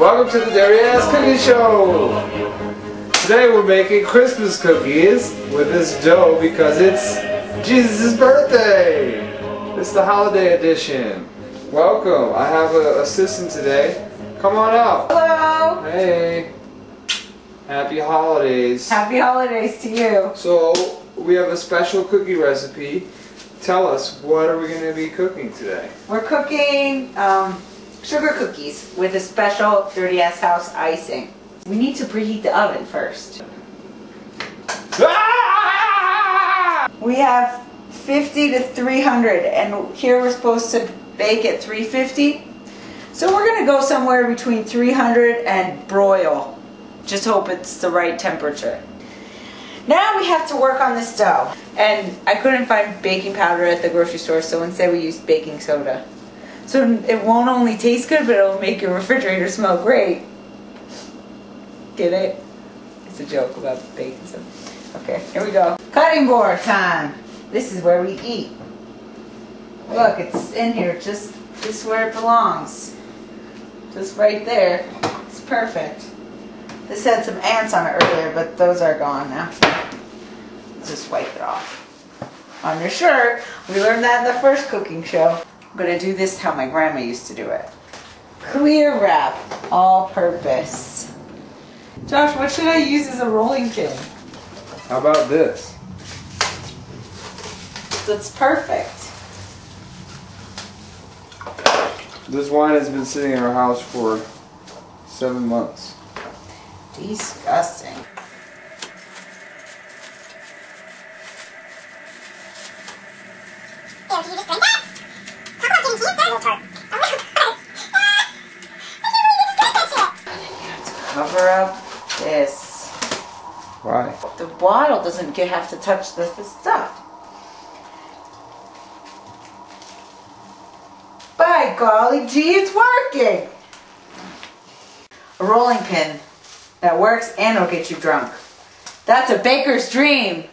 Welcome to the Dairy Ass Cookie Show! Today we're making Christmas cookies with this dough because it's Jesus' birthday! It's the holiday edition. Welcome! I have an assistant today. Come on out! Hello! Hey! Happy holidays! Happy holidays to you! So, we have a special cookie recipe. Tell us, what are we going to be cooking today? We're cooking sugar cookies with a special Dirty Ass House icing. We need to preheat the oven first. Ah! We have 50 to 300 and here we're supposed to bake at 350. So we're going to go somewhere between 300 and broil. Just hope it's the right temperature. Now we have to work on this dough. And I couldn't find baking powder at the grocery store, so instead we used baking soda. So it won't only taste good, but it'll make your refrigerator smell great. Get it? It's a joke about baking soda. Okay, here we go. Cutting board time. This is where we eat. Look, it's in here, just where it belongs. Just right there. It's perfect. This had some ants on it earlier, but those are gone now. Just wipe it off. On your shirt. We learned that in the first cooking show. I'm going to do this how my grandma used to do it. Clear wrap, all purpose. Josh, what should I use as a rolling pin? How about this? That's perfect. This wine has been sitting in our house for 7 months. Disgusting. Yeah, can you just drink that? Cover up this. Why? The bottle doesn't have to touch the stuff. By golly gee, it's working! A rolling pin that works and it'll get you drunk. That's a baker's dream!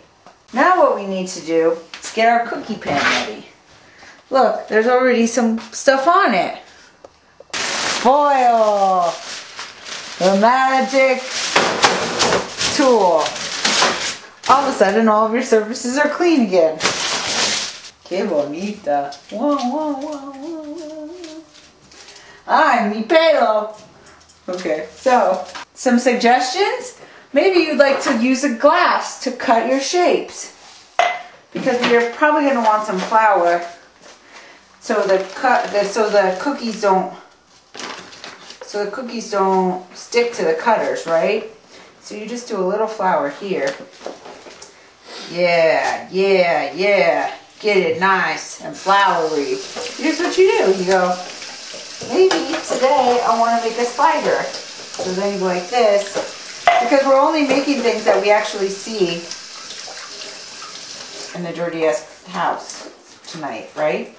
Now what we need to do is get our cookie pan ready. Look, there's already some stuff on it. Foil, the magic tool. All of a sudden, all of your surfaces are clean again. Que bonita. Whoa, whoa, whoa, whoa, whoa. Ay, mi pelo. Okay, so some suggestions. Maybe you'd like to use a glass to cut your shapes because you're probably going to want some flour. So the cookies don't stick to the cutters, right? So you just do a little flour here. Yeah, yeah, yeah. Get it nice and floury. Here's what you do. You go, maybe today I want to make a slider. So then you go like this. Because we're only making things that we actually see in the Dirty Ass House tonight, right?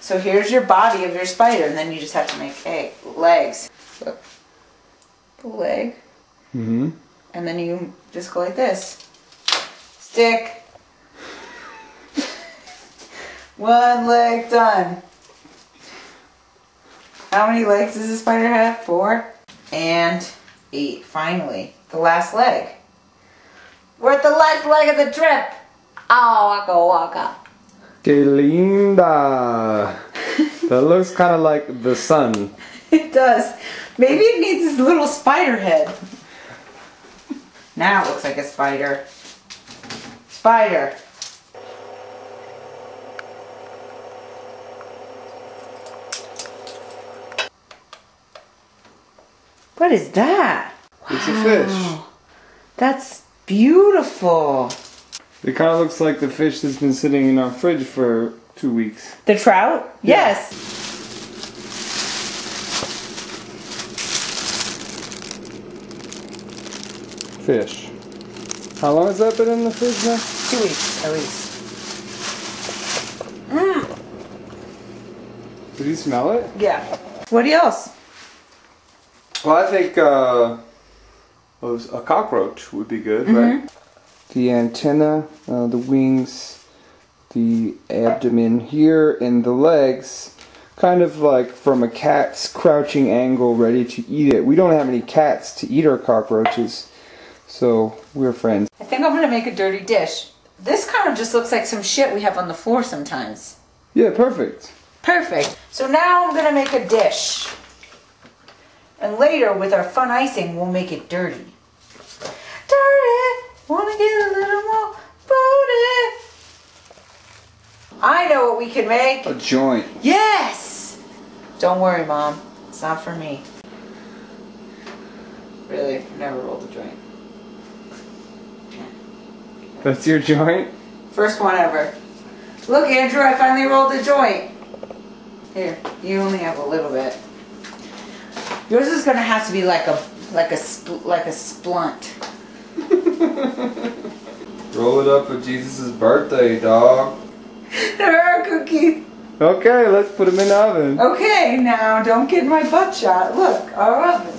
So here's your body of your spider, and then you just have to make legs. Look, the leg. Mm-hmm. And then you just go like this. Stick. One leg done. How many legs does the spider have? 4 and 8. Finally, the last leg. We're at the last leg of the trip. Oh, waka waka. Que linda! That looks kind of like the sun. It does. Maybe it needs this little spider head. Now it looks like a spider. Spider! What is that? It's a fish. That's beautiful. It kind of looks like the fish that's been sitting in our fridge for 2 weeks. The trout? Yeah. Yes! Fish. How long has that been in the fridge now? 2 weeks, at least. Did you smell it? Yeah. What else? Well, I think a cockroach would be good, right? The antenna, the wings, the abdomen here, and the legs, kind of like from a cat's crouching angle, ready to eat it. We don't have any cats to eat our cockroaches, so we're friends. I think I'm going to make a dirty dish. This kind of just looks like some shit we have on the floor sometimes. Yeah, perfect. Perfect. So now I'm going to make a dish. And later, with our fun icing, we'll make it dirty. Dirty! Wanna get a little more booty? I know what we can make. A joint. Yes! Don't worry, Mom. It's not for me. Really, I've never rolled a joint. That's your joint? First one ever. Look, Andrew, I finally rolled a joint. Here, you only have a little bit. Yours is gonna have to be like a splunt. Roll it up for Jesus' birthday, dog. There are cookies. Okay, let's put them in the oven. Okay, now don't get my butt shot. Look, our oven.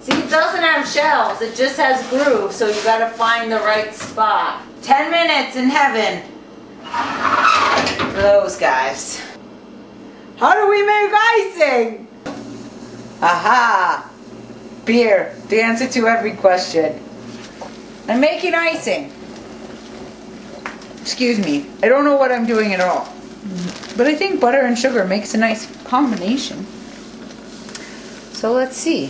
See, it doesn't have shells. It just has grooves, so you gotta find the right spot. 10 minutes in heaven. For those guys. How do we make icing? Aha! Beer, the answer to every question. I'm making icing. Excuse me, I don't know what I'm doing at all. But I think butter and sugar makes a nice combination. So let's see.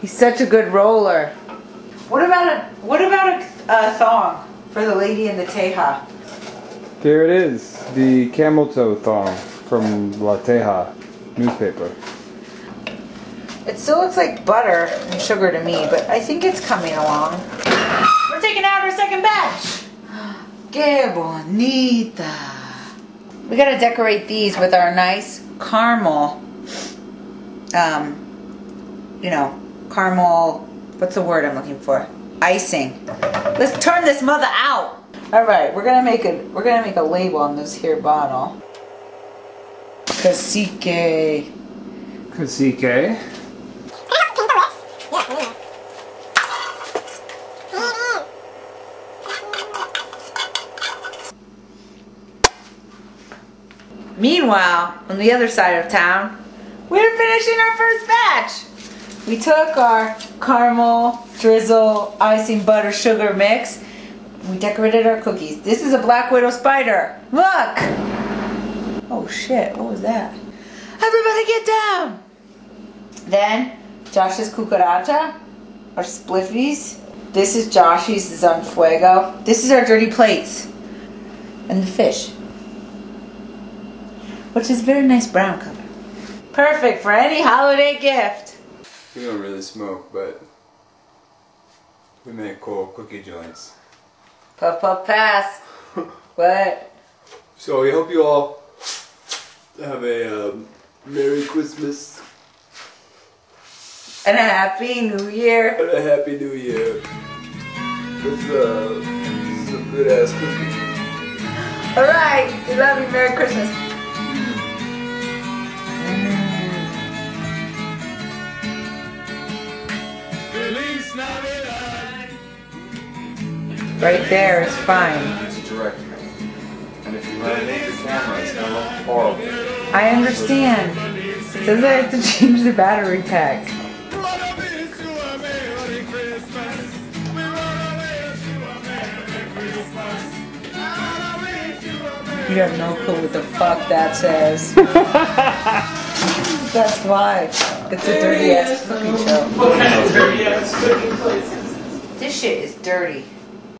He's such a good roller. What about a thong for the lady in the Teja? There it is, the camel toe thong. From La Teja newspaper. It still looks like butter and sugar to me, but I think it's coming along. We're taking out our second batch. Que bonita. We gotta decorate these with our nice caramel, you know, caramel, what's the word I'm looking for? Icing. Let's turn this mother out. All right, we're gonna make a label on this here bottle. Cacique. Cacique. Meanwhile, on the other side of town, we're finishing our first batch. We took our caramel, drizzle, icing, butter, sugar mix. We decorated our cookies. This is a black widow spider. Look! Oh shit, what was that? Everybody get down! Then, Josh's cucaracha, our spliffies. This is Josh's, this is on fuego. This is our dirty plates. And the fish. Which is very nice brown color. Perfect for any holiday gift. We don't really smoke, but we make cool cookie joints. Puff, puff, pass. What? So we hope you all have a Merry Christmas and a Happy New Year this is a good ass cookie. Alright, we love you, Merry Christmas. Feliz Navidad. Right there is fine. It's direct. And if you run the camera, it's going to look horrible. I understand. It says I have to change the battery pack. You have no clue what the fuck that says. That's why. It's a dirty ass cookie show. This shit is dirty.